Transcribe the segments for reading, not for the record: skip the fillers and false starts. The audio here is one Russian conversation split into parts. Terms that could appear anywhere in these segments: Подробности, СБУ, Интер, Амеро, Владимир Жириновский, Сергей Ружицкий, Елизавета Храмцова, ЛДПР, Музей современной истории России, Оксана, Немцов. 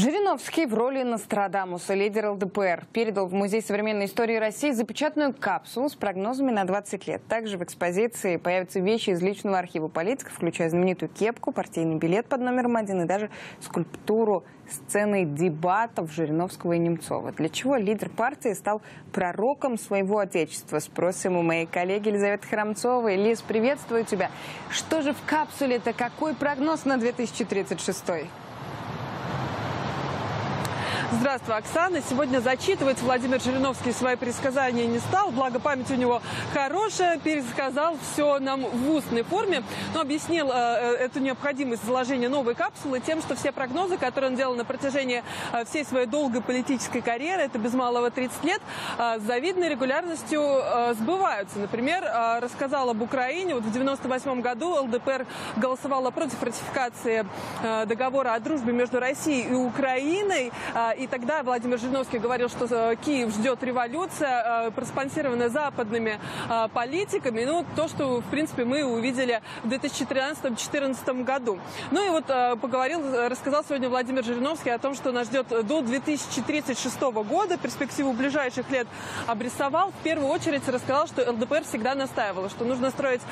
Жириновский в роли Нострадамуса, лидер ЛДПР, передал в Музей современной истории России запечатанную капсулу с прогнозами на 20 лет. Также в экспозиции появятся вещи из личного архива политиков, включая знаменитую кепку, партийный билет под номером 1 и даже скульптуру сцены дебатов Жириновского и Немцова. Для чего лидер партии стал пророком своего отечества? Спросим у моей коллеги Елизаветы Храмцовой. Лиз, приветствую тебя. Что же в капсуле-то? Какой прогноз на 2036-й? Здравствуй, Оксана. Сегодня зачитывать Владимир Жириновский свои предсказания не стал. Благо, память у него хорошая. Пересказал все нам в устной форме. Но объяснил эту необходимость заложения новой капсулы тем, что все прогнозы, которые он делал на протяжении всей своей долгой политической карьеры, это без малого 30 лет, с завидной регулярностью сбываются. Например, рассказал об Украине. Вот в 1998 году ЛДПР голосовала против ратификации договора о дружбе между Россией и Украиной. И тогда Владимир Жириновский говорил, что Киев ждет революция, проспонсированная западными политиками. Ну, то, что, в принципе, мы увидели в 2013-2014 году. Ну и вот рассказал сегодня Владимир Жириновский о том, что нас ждет до 2036 года. Перспективу ближайших лет обрисовал. В первую очередь рассказал, что ЛДПР всегда настаивала, что нужно строить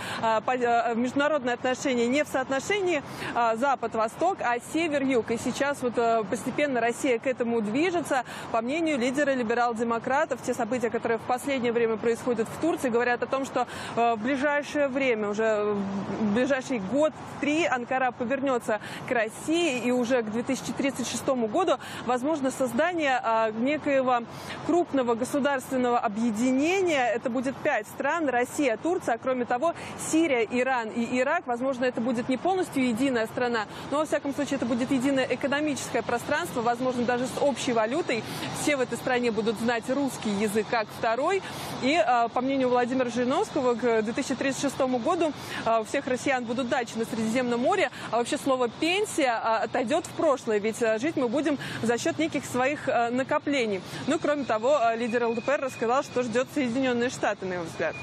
международные отношения не в соотношении Запад-Восток, а Север-Юг. И сейчас вот постепенно Россия к этому движется. По мнению лидера либерал-демократов, те события, которые в последнее время происходят в Турции, говорят о том, что в ближайшее время, уже в ближайший год-три, Анкара повернется к России, и уже к 2036 году возможно создание некоего крупного государственного объединения. Это будет 5 стран: Россия, Турция, а кроме того Сирия, Иран и Ирак. Возможно, это будет не полностью единая страна, но во всяком случае это будет единое экономическое пространство, возможно, даже с общей валютой. Все в этой стране будут знать русский язык как второй. И, по мнению Владимира Жириновского, к 2036 году у всех россиян будут дачи на Средиземном море. А вообще слово «пенсия» отойдет в прошлое, ведь жить мы будем за счет неких своих накоплений. Ну, кроме того, лидер ЛДПР рассказал, что ждет Соединенные Штаты, на его взгляд.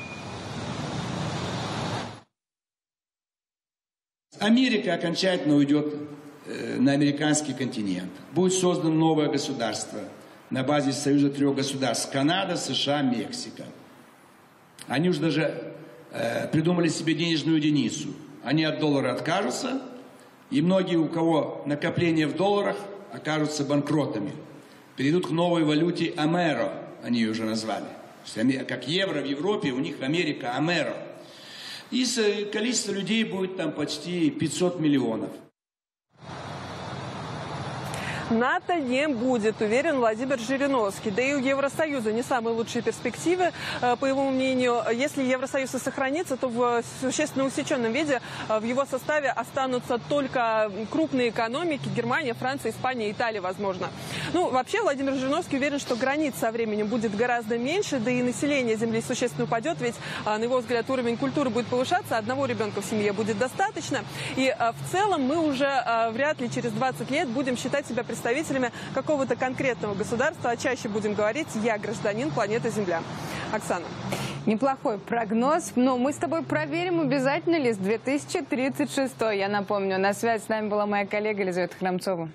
Америка окончательно уйдет на американский континент. Будет создано новое государство на базе союза 3 государств: Канада, США, Мексика. Они уже даже придумали себе денежную единицу. Они от доллара откажутся, и многие, у кого накопления в долларах, окажутся банкротами. Перейдут к новой валюте Амеро, они ее уже назвали. Как евро в Европе, у них Америка Амеро. И количество людей будет там почти 500 миллионов. НАТО не будет, уверен Владимир Жириновский. Да и у Евросоюза не самые лучшие перспективы, по его мнению. Если Евросоюз и сохранится, то в существенно усеченном виде в его составе останутся только крупные экономики: Германия, Франция, Испания, Италия, возможно. Ну, вообще, Владимир Жириновский уверен, что границ со временем будет гораздо меньше, да и население Земли существенно упадет, ведь, на его взгляд, уровень культуры будет повышаться, одного ребенка в семье будет достаточно. И в целом мы уже вряд ли через 20 лет будем считать себя представителями какого-то конкретного государства, а чаще будем говорить: я гражданин планеты Земля. Оксана. Неплохой прогноз, но мы с тобой проверим, обязательно ли с 2036. Я напомню, на связь с нами была моя коллега Елизавета Храмцова.